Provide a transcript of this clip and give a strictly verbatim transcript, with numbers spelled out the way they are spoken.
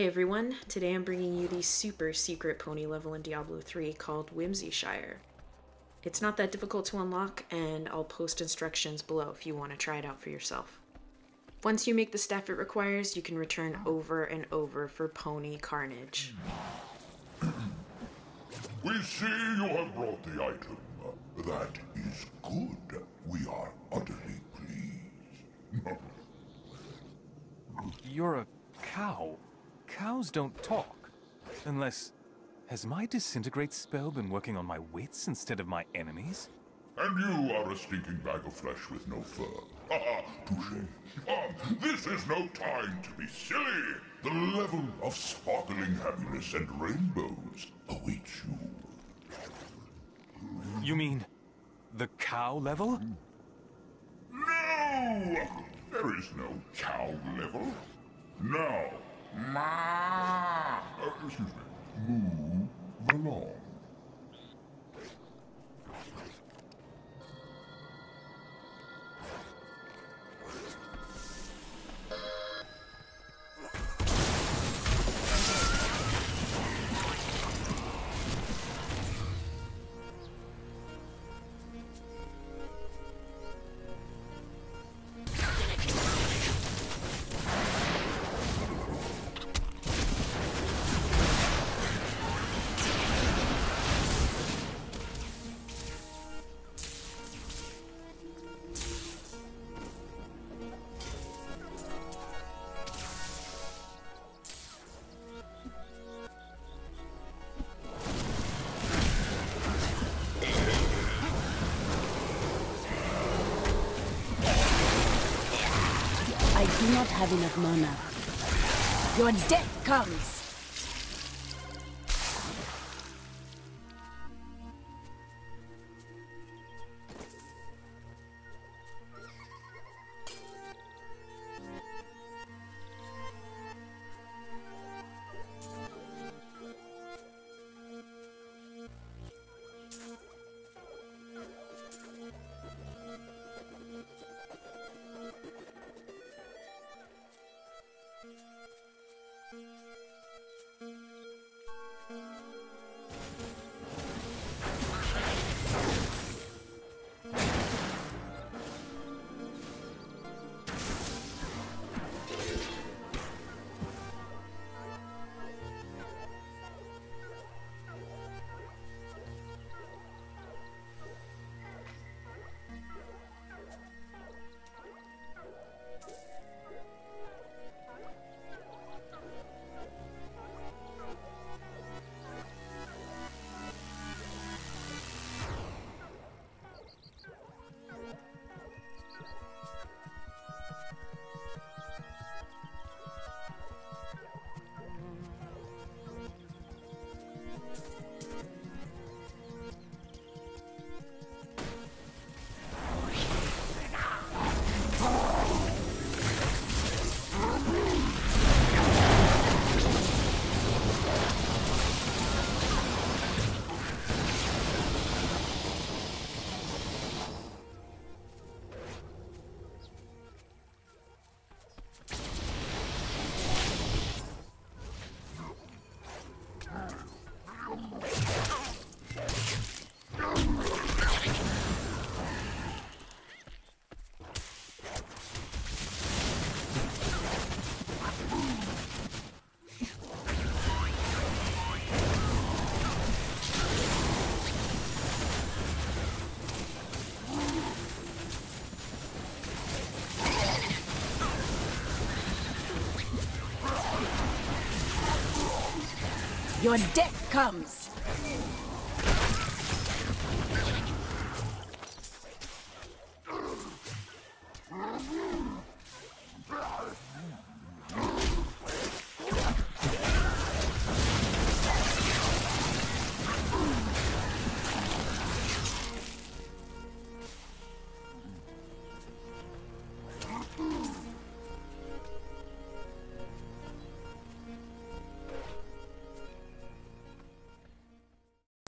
Hey everyone, today I'm bringing you the super secret pony level in Diablo three called Whimsyshire. It's not that difficult to unlock, and I'll post instructions below if you want to try it out for yourself. Once you make the staff it requires, you can return over and over for pony carnage. We see you have brought the item. That is good. We are utterly pleased. You're a cow. Cows don't talk. Unless... has my disintegrate spell been working on my wits instead of my enemies? And you are a stinking bag of flesh with no fur. Ah, touché. Ah, this is no time to be silly. The level of sparkling happiness and rainbows awaits you. You mean... the cow level? No! There is no cow level. Now... Ma! Uh, excuse me. Move along. I do not have enough mana. Your death comes! Your death comes!